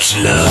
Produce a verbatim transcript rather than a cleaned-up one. slow.